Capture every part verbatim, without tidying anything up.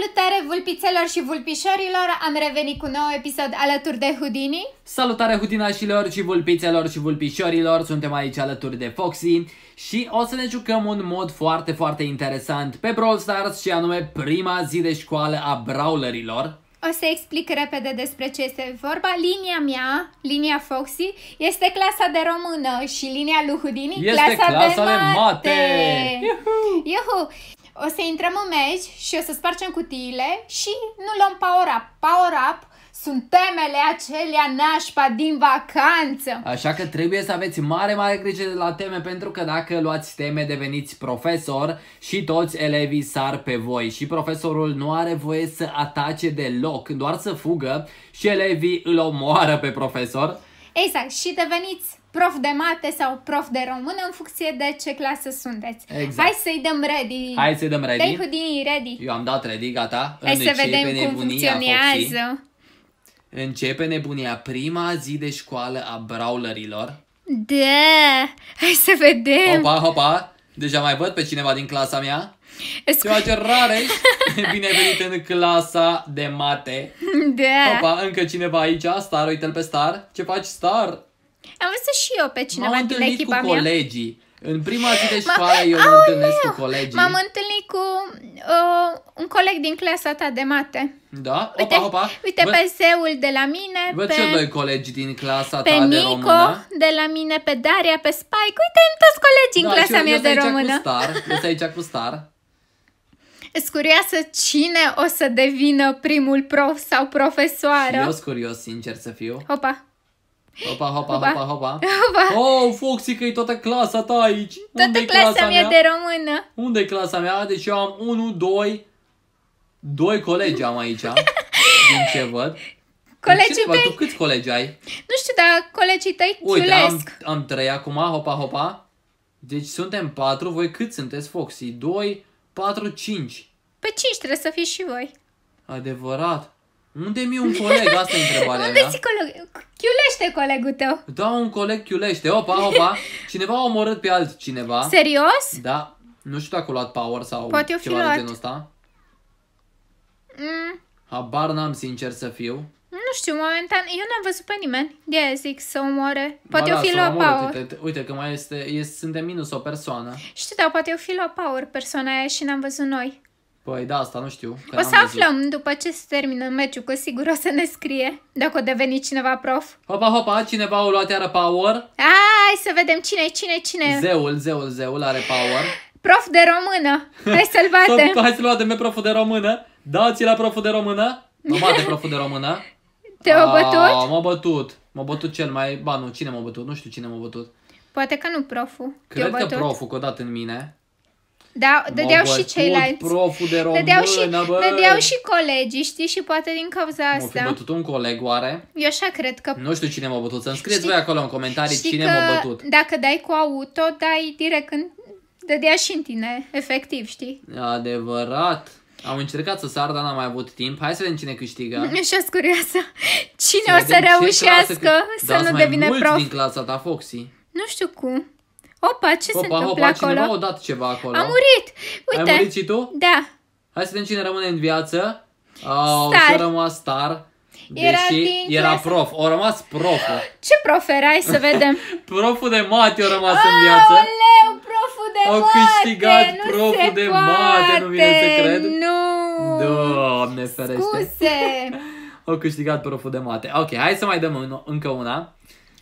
Salutare vulpițelor și vulpișorilor, am revenit cu un nou episod alături de Houdini. Salutare hudinașilor și vulpițelor și vulpișorilor, suntem aici alături de Foxi și o să ne jucăm un mod foarte, foarte interesant pe Brawl Stars și anume prima zi de școală a brawlerilor. O să explic repede despre ce este vorba. Linia mea, linia Foxi, este clasa de română și linia lui Houdini este clasa, clasa de mate. mate. Iuhu. Iuhu. O să intrăm în meci și o să spargem cutiile și nu luăm power-up. Power-up sunt temele acelea nașpa din vacanță. Așa că trebuie să aveți mare, mare grijă de la teme, pentru că dacă luați teme deveniți profesor și toți elevii sar pe voi. Și profesorul nu are voie să atace deloc, doar să fugă și elevii îl omoară pe profesor. Exact, și deveniți prof de mate sau prof de română în funcție de ce clasă sunteți. Exact. Hai să-i dăm ready. Hai să-i dăm ready. Dai Houdini ready. Eu am dat ready, gata. Hai Începe să vedem nebunia, cum funcționează. Foxi. Începe nebunia, prima zi de școală a brawlerilor. Da, hai să vedem. Hopa, hopa, deja mai văd pe cineva din clasa mea. Ceva ce rare. Bine venit în clasa de mate. Da. Hopa, încă cineva aici. Star, uite-l pe Star. Ce faci, Star? Am văzut și eu pe cineva din echipa mea. M-am întâlnit cu colegii. În prima zi de școală eu mă întâlnesc cu colegii. M-am întâlnit cu uh, un coleg din clasa ta de mate. Da? Uite, opa, opa. Uite pe Zeul de la mine. Văd pe... și doi colegi din clasa pe ta Nico, de română. Pe de la mine, pe Daria, pe Spike. Uite, am toți colegii da, în clasa mea de română. Eu sunt aici cu Star. Ești curioasă cine o să devină primul prof sau profesoară? Și eu sunt curios, sincer să fiu. Opa. Hopa, hopa, hopa, hopa, hopa. hopa. Oh, Foxi, că e toată clasa ta aici. Toată clasa mea de română. Unde-i clasa mea? Deci eu am unu, doi, doi colegi am aici. Din ce văd? Colegii tăi. Tu câți colegi ai? Nu știu, dar colegii tăi ciulesc. Uite, am, am trei acum, hopa, hopa. Deci suntem patru, voi cât sunteți, Foxi? doi, patru, cinci. Pe cinci trebuie să fiți și voi. Adevărat. Unde mi un coleg? Asta e întrebarea. Unde ți coleg? Chiulește colegul tău. Da, un coleg chiulește. Opa, opa. Cineva a omorât pe altcineva. Serios? Da. Nu știu dacă a luat power sau poate ceva de genul ăsta. Mm. Habar n-am, sincer să fiu. Nu știu, momentan. Eu n-am văzut pe nimeni. De aia zic să omoare. Poate eu fi luat power. Uite, uite că mai este, este suntem minus o persoană. Știu, dar poate eu fi luat power persoana aia și n-am văzut noi. Păi da, asta nu știu. Că o să aflăm văzut. După ce se termină meciul, că sigur o să ne scrie dacă o deveni cineva prof. Hopa, hopa, cineva a luat iară power. Hai să vedem cine, cine, cine. Zeul, zeul, zeul are power. Prof de română, hai să-l batem. Hai să-l batem pe proful de română. Dați-l la proful de română. Mă bate proful de română. Te-a bătut? M-a bătut. M-a bătut cel mai... Ba, nu, cine m-a bătut? Nu știu cine m-a bătut. Poate că nu proful. Cred că proful, că a dat în mine. Da, dădeau și ceilalți. Proful de română, dădeau, și, dădeau și colegii, știi? Și poate din cauza asta. M-a bătut un coleg, oare? Eu așa cred că... Nu știu cine m-a bătut. Să-mi scrieți voi acolo în comentarii cine m-a bătut. Dacă dai cu auto, dai direct în... Dădea și în tine, efectiv, știi? Adevărat. Am încercat să sar, dar n-am mai avut timp. Hai să vedem cine câștigă. Nu știu, curioasă. Cine să o să reușească că... să da, nu devină prof din clasa ta, Foxi. Nu știu cum. Opa, ce opa, se întâmplă opa, acolo? Cineva a dat ceva acolo. A murit. Uite. Ai murit și tu? Da. Hai să vedem cine rămâne în viață. Oh, și-a rămas Star. Deși era, era prof. O rămas proful. Ce prof erai? Să vedem. Proful de mate a rămas oh, în viață. Oleu, proful de mate. Au câștigat nu proful de poate. mate. Nu vine să cred. Nu. Doamne ferește. Scuze. Au câștigat proful de mate. Ok, hai să mai dăm încă una.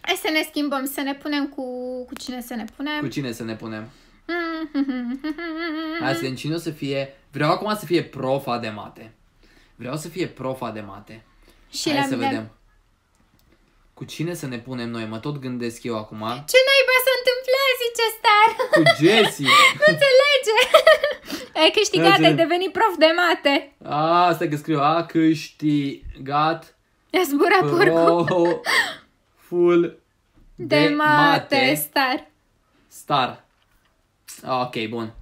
Hai să ne schimbăm, să ne punem cu... Cu cine să ne punem? Cu cine să ne punem? Hai să vedem cine o să fie... Vreau acum să fie profa de mate. Vreau să fie profa de mate. Și hai să mine... vedem. Cu cine să ne punem noi? Mă tot gândesc eu acum. Ce naiba s-a întâmplat, zice Star? Cu Jessie. Nu înțelege. Ai câștigat, ai devenit prof de mate. A, stai că scriu. A câștigat... I-a zburat porcul. Full de, de mate. mate Star Star Ok, bun.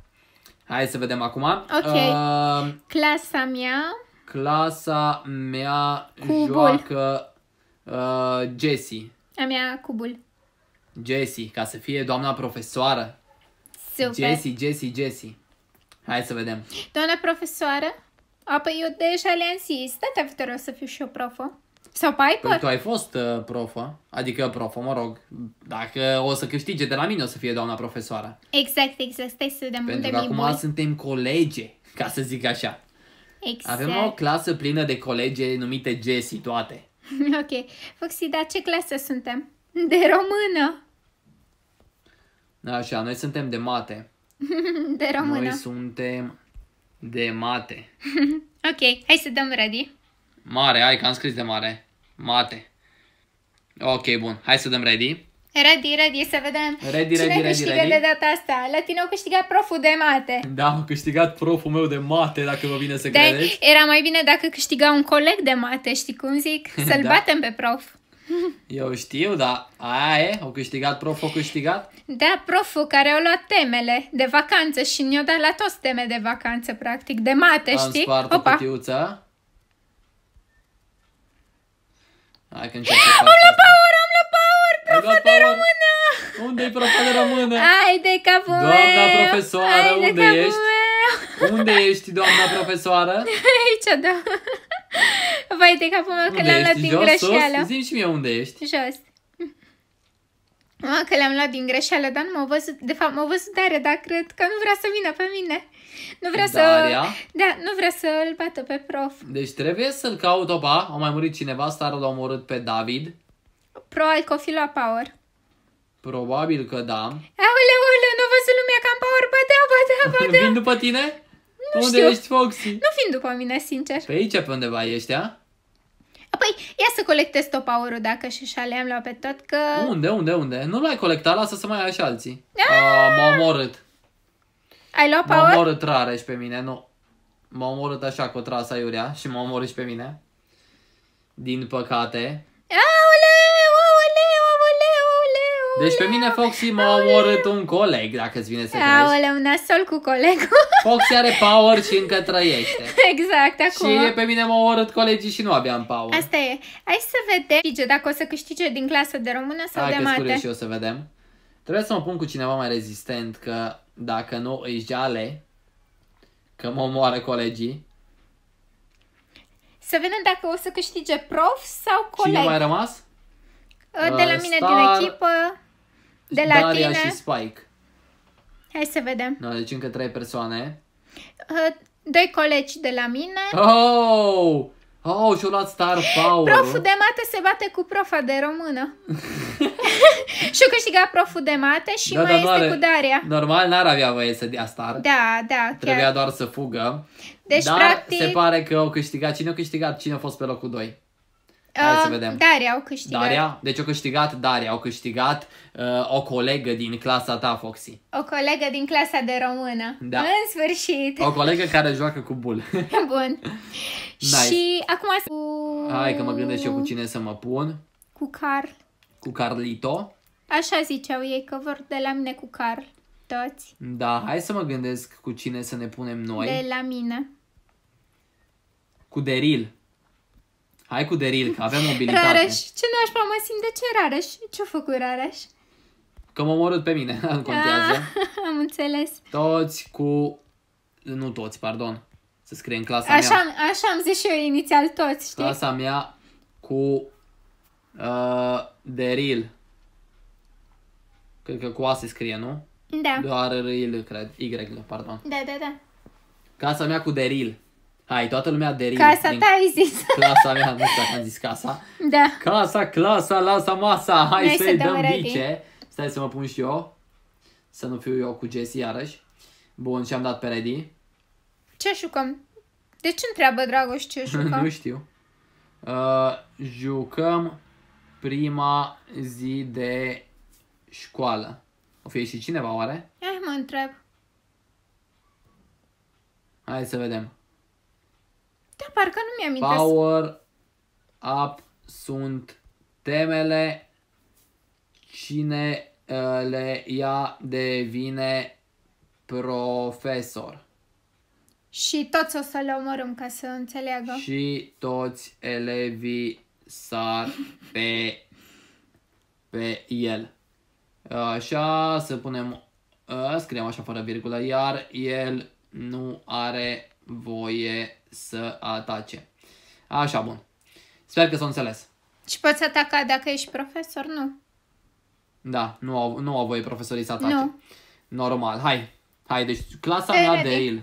Hai să vedem acum. Ok, uh, clasa mea Clasa mea cubul. Joacă uh, Jessie. A mea cubul Jessie, ca să fie doamna profesoară. Super. Jessie, Jessie, Jessie. Hai să vedem. Doamna profesoară Apoi eu deja le-am zis, data viitoare o să fiu și eu profă. Sau Piper? Păi tu ai fost uh, profă, adică profă, mă rog, dacă o să câștige de la mine o să fie doamna profesoară. Exact, exact, stai să vedem unde. Pentru că acum suntem colege, ca să zic așa. Exact. Avem o clasă plină de colege numite Jessie toate. Ok. Foxi, dar ce clasă suntem? De română. Așa, noi suntem de mate. De română. Noi suntem de mate. Ok, hai să dăm ready. Mare, hai că am scris de mare. Mate. Ok, bun. Hai să dăm ready. Ready, ready, să vedem ready, cine ready, câștigă ready, de data asta. La tine au câștigat proful de mate. Da, au câștigat proful meu de mate, dacă vă vine să de credeți. Era mai bine dacă câștiga un coleg de mate, știi cum zic? Să-l da, batem pe prof. Eu știu, dar aia e, au câștigat proful, au câștigat? Da, proful care au luat temele de vacanță și ne-au dat la toți teme de vacanță, practic, de mate, am știi? Am spart o cutiuță. Hai că încep să fac asta. Profă de română! Unde-i profă de română? Ai de capul meu! Doamna profesoară, unde ești? Unde ești, doamna profesoară? Aici, da. Vai de capul meu că l-am luat din greșeală. Zi-mi și mie unde ești. Jos. Mă, că l-am luat din greșeală, dar nu m-au văzut. De fapt, m-au văzut Daria, dar cred că nu vrea să vină pe mine. Nu vrea să... Da, nu vrea să-l bată pe prof. Deci trebuie să-l caut, opa. A mai murit cineva, Starul l-a omorât pe David. Probabil că o fi luat Power. Probabil că da. Aoleu, aoleu, nu văzut lumea că am Power, bădea, bădea, bădea. Vin după tine? Nu unde știu, ești, Foxi? Nu vin după mine, sincer. Pe aici, pe undeva ești, a? Păi, ia să colectez tot Power-ul dacă și așa le-am luat pe tot, că... Unde, unde, unde? Nu l-ai colectat, lasă să mai ai și alții. M-a omorât. Ai luat Power? M-a omorât Rareș pe mine, nu. M-a omorât așa cu o trasă aiurea și m-a omorât și pe mine. Din păcate. Deci pe mine Foxi m-a omorât un coleg, dacă îți vine să crezi. Aoleu, un nasol cu colegul. Foxi are Power și încă trăiește. Exact, acum. Și pe mine m-a omorât colegii și nu aveam Power. Asta e. Hai să vedem dacă o să câștige din clasă de română sau hai de mate. Hai că-s curios și eu să vedem. Trebuie să mă pun cu cineva mai rezistent, că dacă nu îi jale, că mă omoară colegii. Să vedem dacă o să câștige prof sau coleg. Cine mai rămas? De la mine, Star, din echipă. De la Daria tine și Spike. Hai să vedem. No, deci încă trei persoane. Uh, doi colegi de la mine. Oh! Oh, și-au luat Star Power. Proful de mate se bate cu profa de română. Și-au câștigat proful de mate și da, mai da, este are, cu Daria. Normal, n-ar avea voie să dea Star. Da, da. Trebuia chiar doar să fugă. Deci, dar practic... se pare că au câștigat. Cine a câștigat? Cine a fost pe locul doi? Hai să vedem. Daria au câștigat. Daria? Deci au câștigat Daria, au câștigat uh, o colegă din clasa ta, Foxi. O colegă din clasa de română. Da. În sfârșit. O colegă care joacă cu bul. Bun. Nice. Și acum să... Hai că mă gândesc eu cu cine să mă pun. Cu Carl. Cu Carlito. Așa ziceau ei că vor de la mine cu Carl. Toți. Da, hai să mă gândesc cu cine să ne punem noi. De la mine. Cu Deril. Hai cu Deril, că avem mobilitate. Rareș, ce nașpa mă simt, de ce Rareș? Ce-a făcut Rareș? Că m-a omorât pe mine, nu contează. A, am înțeles. Toți cu... Nu toți, pardon. Se scrie în clasa așa, mea. Așa am zis și eu inițial, toți, știi? Clasa mea cu uh, Deril. Cred că cu A se scrie, nu? Da. Doar R-il, cred. Y, pardon. Da, da, da. Clasa mea cu Deril. Hai, toată lumea Deril. Casa ta ai zis. Clasa mea, nu știu dacă am zis casa. Da. Casa, clasa, lasă masa. Hai să-i dăm bice. Stai să mă pun și eu. Să nu fiu eu cu Jessie iarăși. Bun, și am dat pe ready. Ce jucăm? De ce întreabă Dragoș ce jucăm? Nu știu. Uh, jucăm prima zi de școală. O fi și cineva oare? Hai mă întreb. Hai să vedem. Da, parcă nu mi-am inteles. Power up sunt temele. Cine le ia devine profesor. Și toți o să le omorâm ca să înțeleagă. Și toți elevii sar pe, pe el. Așa, să punem, scriem așa fără virgulă, iar el nu are voie să atace. Așa, bun. Sper că s-a înțeles. Și poți ataca dacă ești profesor? Nu. Da, nu au, nu au voie profesorii să atace. Nu. Normal. Hai. Hai, deci clasa Te mea ready. de il.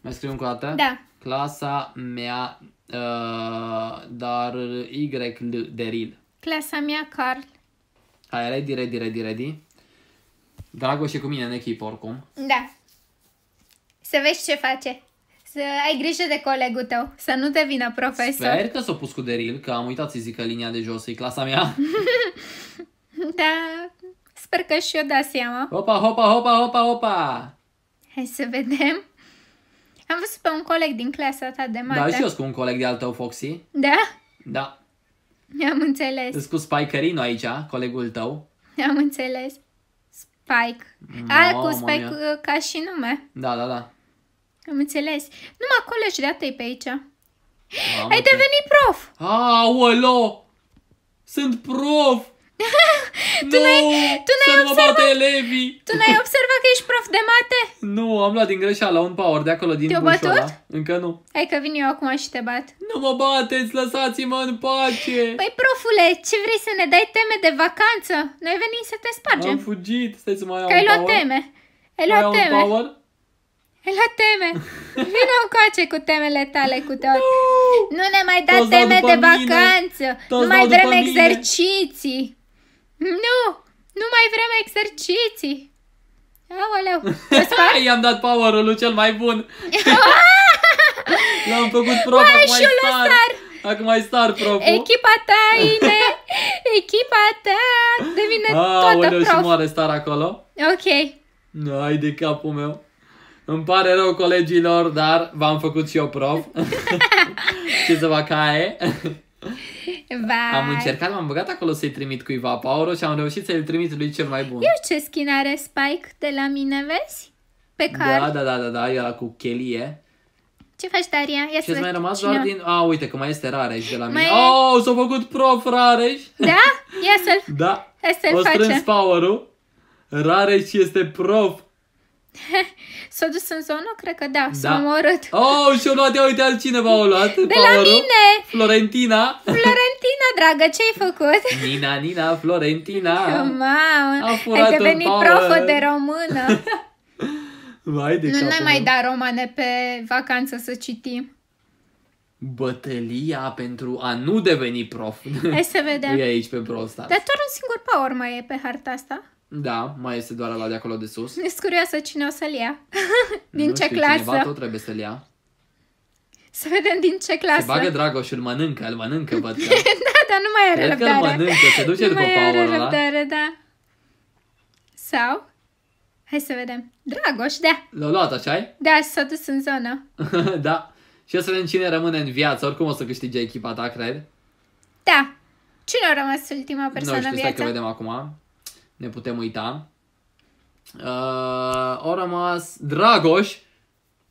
Mai scriu încă o dată? Da. Clasa mea, uh, dar Y de il. Clasa mea, Carl. Hai, ready, ready, ready, ready. Dragoș e cu mine în echipă, oricum. Da. Să vezi ce face. Să ai grijă de colegul tău, să nu te vină profesor. Sper că s-a pus cu deril, că am uitat să zic că linia de jos e clasa mea. Da, sper că și eu da seama. Hopa, hopa, hopa, hopa, hopa! Hai să vedem. Am văzut pe un coleg din clasa ta de mate. Da, și eu sunt cu un coleg de al tău, Foxi. Da? Da. Am înțeles. Sunt cu Spikerino aici, colegul tău. Am înțeles. Spike. No, al cu Spike mania. Ca și nume. Da, da, da. Am înțeles. Numai colegi de atâi pe aici. Am Ai devenit prof! Aolo! Sunt prof! Tu n-ai observat, observat că ești prof de mate? Nu, am luat din greșeală un power de acolo din bușoara. Încă nu. Hai că vin eu acum și te bat. Nu mă bateți, lăsați-mă în pace. Păi profule, ce vrei să ne dai teme de vacanță? Noi venim să te spargem. Am fugit, stai să mai iau că ai luat teme. Ai luat teme. Ai luat teme. Vino încoace cu temele tale cu tot. No! Nu ne mai da toți teme de mine. vacanță. Toți nu mai vrem exerciții. Mine. Nu! Nu mai vrem exerciții! Aoleu! I-am dat power-ul lui cel mai bun! L-am făcut prof, acum mai star! Acum mai star, prof! Echipa ta, Ine! Echipa ta! Devine toată prof! Și moare star acolo! Ok! Hai de capul meu! Îmi pare rău, colegilor, dar v-am făcut și eu prof! Ce să fac aie? Vai. Am încercat, m-am băgat acolo să-i trimit cuiva Pauro și am reușit să-i trimit lui cel mai bun. Eu ce skin are Spike de la mine, vezi? Pe care... Da, da, da, da, da, era cu chelie. Ce faci, Daria? Ia și mai rămas doar din... A, uite că mai este Rareș de la mine. Oh, s-a făcut prof Rareș. Da? Ia să-l Da, o strâns Pauro. Rareș este prof. S-a dus în zonă? Cred că da, s-a omorât. Oh, și-o luat, ia uite altcineva o luat. De la mine! Florentina! Florentina, dragă, ce-ai făcut? Nina, Nina, Florentina! Mamă, ai devenit profă de română! Vai de Nu ne mai da romane pe vacanță să citim. Bătălia pentru a nu deveni prof. Hai să vedem. E aici pe Brawl Stars. Dar doar un singur power mai e pe harta asta. Da, mai este doar la de acolo de sus. Sunt curioasă cine o să-l ia. Din nu ce știu, clasă? Cineva tot trebuie să-l ia. Să vedem din ce clasă. Se bagă Dragoș, îl mănâncă, îl mănâncă, bătrân. Da, dar nu mai are răbdare. Cred că îl mănâncă, se duce nu după power-ul ăla. Nu mai are răbdare, da. Sau? Hai să vedem. Dragoș, da. L-a luat, așa-i? Da, și s-a dus în zonă. Da. Și o să vedem cine rămâne în viață. Oricum o să câștige echipa ta, cred. Da. Cine a rămas ultima persoană în viață? Nu știu, stai că vedem acum. Ne putem uita. Uh, o rămas... Dragoș!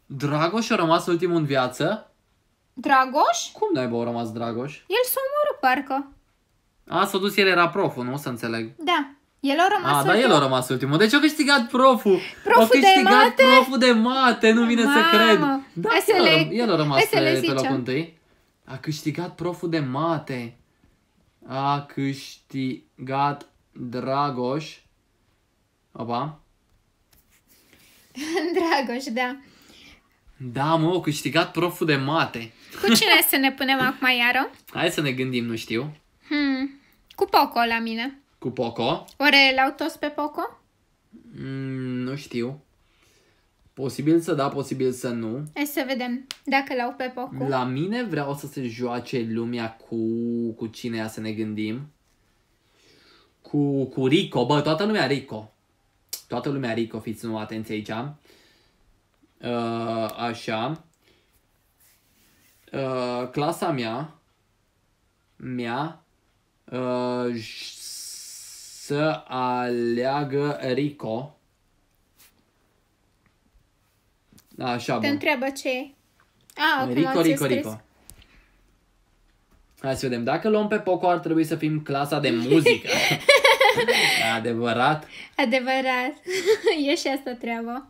Dragoș a rămas ultimul în viață? Dragoș? Cum naiba a rămas Dragoș? El s-a omorât, parcă. A, s-a dus, el era proful, nu? Să înțeleg. Da. El a rămas a, ultimul. A, dar el a rămas ultimul. Deci a câștigat proful. Proful de mate? A câștigat proful de mate, nu vine Mamă. să cred. Da, el, le... el a rămas pe, pe locul întâi. A câștigat proful de mate. A câștigat... Dragoș. Opa. Dragoș, da. Da, mă, au câștigat proful de mate. Cu cine să ne punem acum iară? Hai să ne gândim, nu știu. Hmm. Cu Poco la mine. Cu Poco? Oare l-au toți pe Poco? Mm, nu știu. Posibil să da, posibil să nu. Hai să vedem dacă l-au pe Poco. La mine vreau să se joace lumea cu, cu cine ia să ne gândim. Cu, cu Rico, bă, toată lumea Rico. Toată lumea Rico, fiți nu atenție aici. Uh, așa. Uh, clasa mea. Mea. Uh, să aleagă Rico. Așa, bă. Te întreabă ce e. Ah, Rico, Rico, Rico. Hai să vedem. Dacă luăm pe Poco, ar trebui să fim clasa de muzică. Adevărat. Adevărat. E și asta treaba.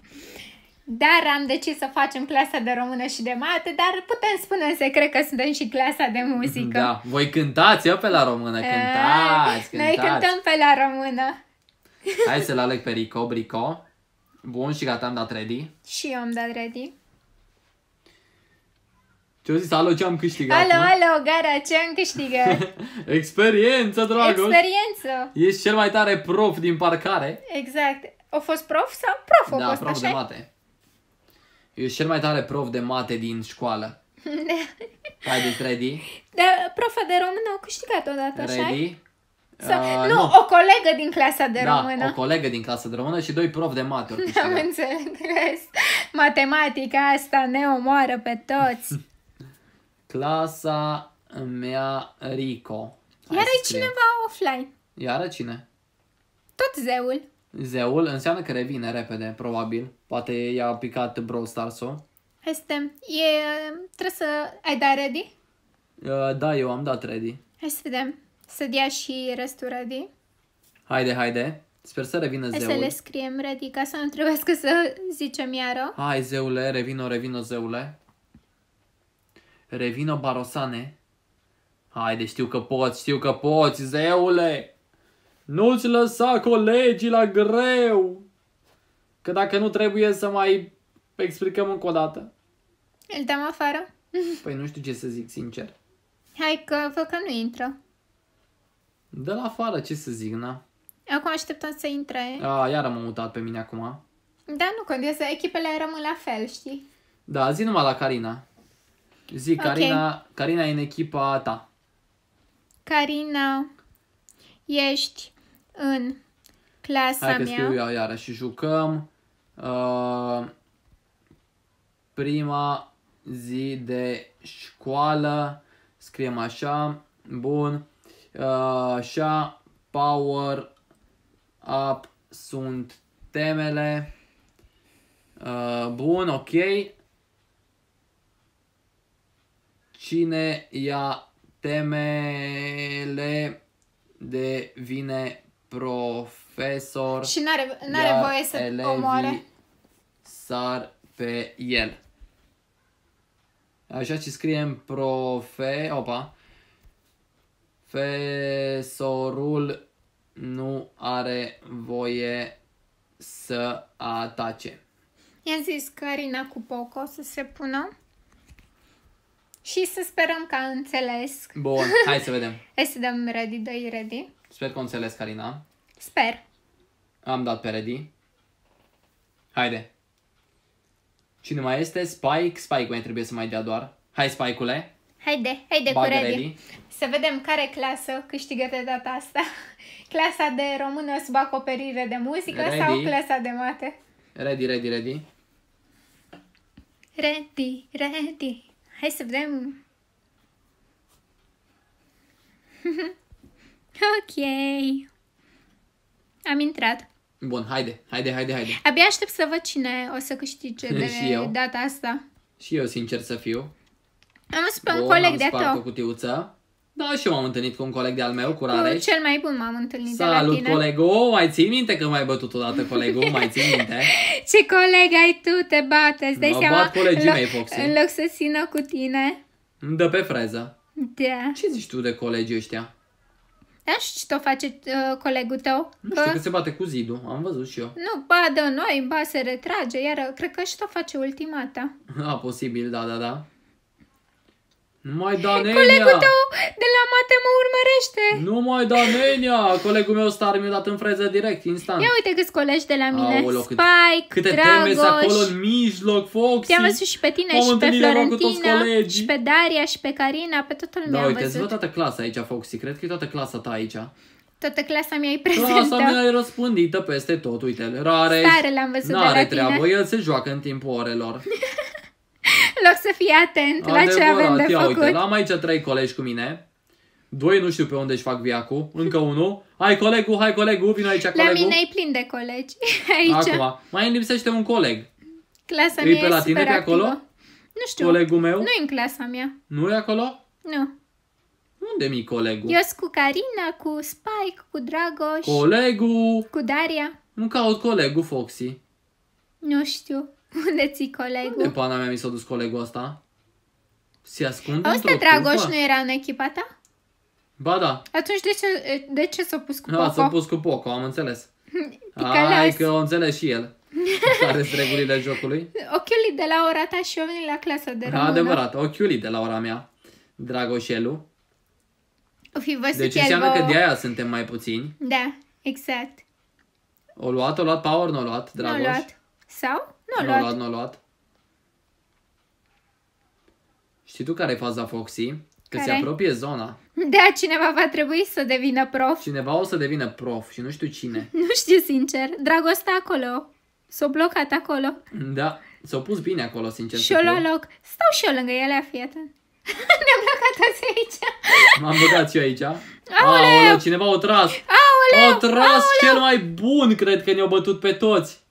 Dar am decis să facem clasa de română și de mate, dar putem spune în secret că suntem și clasa de muzică. Da, voi cântați, eu pe la română, cântați, cântați. Noi cântăm pe la română. Hai să-l aleg pe Rico, Brico. Bun, și gata, am dat ready. Și eu am dat ready. Ce-au zis? Alo, ce-am câștigat? Alo, mă? Alo, gara, ce-am câștigat? Experiență, Dragoș! Experiență! Ești cel mai tare prof din parcare. Exact. A fost prof sau prof? Da, fost, prof așa? De mate. Ești cel mai tare prof de mate din școală. Haideți, ready? Dar profa de română a câștigat odată, așa? Ready? Sau, uh, nu, nu, o colegă din clasa de da, română. o colegă din clasa de română și doi prof de mate. Am înțeles. Matematica asta ne omoară pe toți. Clasa mea Rico. Iară cineva offline. Iară cine? Tot zeul. Zeul înseamnă că revine repede, probabil. Poate i-a picat Brawl Stars-o. Hai stem. E, trebuie să... Ai dat ready? Uh, da, eu am dat ready. Hai să vedem. Să dea și restul ready. Haide, haide. Sper să revină zeul. Hai să le scriem ready, ca să nu trebuiască să zicem iară. Hai, zeule, revino, revino, zeule. Revino, Barosane. Haide, știu că poți, știu că poți, zeule. Nu-ți lăsa colegii la greu. Că dacă nu trebuie să mai explicăm încă o dată. Îl dăm afară? Păi nu știu ce să zic, sincer. Hai că văd că nu intră. Dă-l afară, ce să zic, na? Acum așteptăm să intre. A, iară m-am mutat pe mine acum. Da, nu contează, echipele rămân la fel, știi? Da, zi numai la Carina. Zi, okay. Carina, Carina e în echipa ta. Carina, ești în clasa mea. Hai că scriu eu iară și jucăm uh, prima zi de școală. Scriem așa, bun. Așa, uh, power up sunt temele. Uh, bun, ok. Cine ia temele devine profesor. Și n-are, n-are voie să omoare. Sar pe el. Așa și scriem profe... Opa. Profesorul nu are voie să atace. I-am zis Carina cu Poco să se pună și să sperăm că a înțeles. Bun, hai să vedem. Hai să dăm ready, dă-i ready. Sper că o înțeles, Carina. Sper. Am dat pe ready. Haide. Cine mai este? Spike. Spike mai trebuie să mai dea doar. Hai, Spike-ule. Haide, haide cu ready. ready. Să vedem care clasă câștigă de data asta. Clasa de română sub acoperire de muzică ready. Sau clasa de mate? Ready, ready, ready. Ready, ready. Hai să vedem. Ok. Am intrat. Bun, haide, haide, haide, haide. Abia aștept să văd cine o să câștige de data asta. Și eu, sincer să fiu. Am spus pe un coleg de-a tău. Am spart o cutiuță. Da, și eu m-am întâlnit cu un coleg de-al meu, cu Rareș. Cel mai bun m-am întâlnit de la tine. Salut, colegul! Mai ții minte că m-ai bătut odată, colegul? Mai ții minte? Ce coleg ai tu, te bate, îți dai seama? Mă bat colegii mei, Foxi. În loc să țină cu tine. Îmi dă pe freză. Da. Ce zici tu de colegii ăștia? Da, și ce tot face uh, colegul tău? Nu știu, că se bate cu zidul, am văzut și eu. Nu, ba dă noi, ba se retrage, iar cred că și tot face ultimata. Da, posibil, da, da, da. Nu mai da nenia. Colegul tău de la mate mă urmărește. Nu mai da nenia. Colegul meu star mi-a dat în freză direct, instant. Ia uite câți colegi de la mine. Aoleo, Spike, câte Dragoș. Câte acolo în mijloc, Foxi. Te-am văzut și pe tine și pe Florentina și pe Daria și pe Carina. Pe toată lumea da, uite, am văzut. Da, uite, toată clasa aici, Foxi. Cred că e toată clasa ta aici. Toată clasa mea e prezentă. Clasa mea e răspândită peste tot. Uite, Rareș. Stare l-am văzut de la tine. Treabă, el se joacă în timpul orelor. În loc să fii atent adevărat, la ce avem de ia, făcut. Uite, am aici trei colegi cu mine. Doi nu știu pe unde își fac viacul. Încă unul. Hai colegul, hai colegul, vin aici colegul. La mine e plin de colegi aici. Acum, mai îmi lipsește un coleg. Clasa mea e pe la tine pe acolo? Nu știu. Colegul meu? Nu e în clasa mea. Nu e acolo? Nu. Unde mi-i colegul? Eu sunt cu Carina, cu Spike, cu Dragoș. Colegul! Cu Daria. Nu caut colegul, Foxi. Nu știu. Unde ții colegul? Unde pana mea mi s-a dus colegul ăsta? Se ascunde într-o cufă? Dragoș nu era în echipa ta? Ba da. Atunci de ce, de ce s-a pus cu Poco? Da, s-a pus cu Poco, am înțeles. Hai că o înțeles și el. Care sunt regulile jocului? Ochiulii de la ora ta și eu vin la clasa de română. Adevărat, ochiulii de la ora mea, Dragoșelu. Fi deci înseamnă că de aia suntem mai puțini. Da, exact. O luat, o luat Power, n-o luat, Dragoș. N-o luat. Sau? N-o luat. N-o luat, n-o luat. Știi tu care e faza, Foxi? Că care? Se apropie zona. Da, cineva va trebui să devină prof. Cineva o să devină prof și nu știu cine. Nu știu, sincer. Dragoș stă acolo. S-a blocat acolo. Da, s-a pus bine acolo, sincer. Și-o luat loc. Stau și eu lângă ele, fiată. Ne-am blocat azi aici. M-am blocat și eu aici. Aoleu! Aoleu, cineva o tras. Aoleu! O tras Aoleu! Cel mai bun, cred că ne-au bătut pe toți.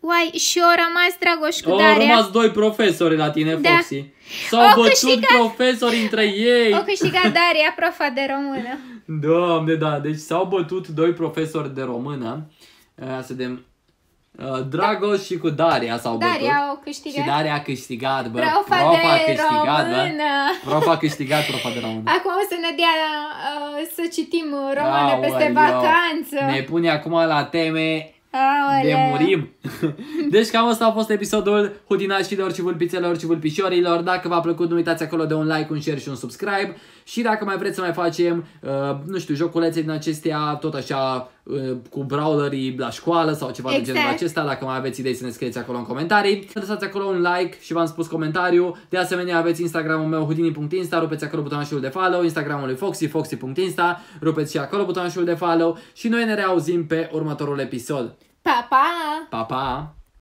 Uai, și au rămas Dragoș cu Daria. Au rămas doi profesori la tine, da. Foxi. S-au bătut câștigat... profesori între ei. O câștigat Daria, profa de română. Doamne, da, deci s-au bătut doi profesori de română. Să vedem. Dragoș și cu Daria s-au bătut. Daria o câștigat. Și Daria a câștigat, bă. Profa, profa de câștigat, română. Bă. Profa a câștigat, profa de română. Acum o să ne dea uh, să citim romane Aoleu. Peste vacanță. Ne pune acum la teme Aoleu. De murim. Deci cam asta a fost episodul Houdinașilor și vulpițelor și vulpișorilor. Dacă v-a plăcut, nu uitați acolo de un like, un share și un subscribe. Și dacă mai vreți să mai facem, uh, nu știu, joculețe din acestea, tot așa, uh, cu brawlerii la școală sau ceva exact. De genul acesta, dacă mai aveți idei să ne scrieți acolo în comentarii. Lăsați acolo un like și v-am spus comentariu. De asemenea, aveți Instagram-ul meu, houdini punct insta, rupeți acolo butonașul de follow, Instagram-ul lui Foxi, foxi punct insta, rupeți și acolo butonașul de follow și noi ne reauzim pe următorul episod. Pa, pa! Pa, pa!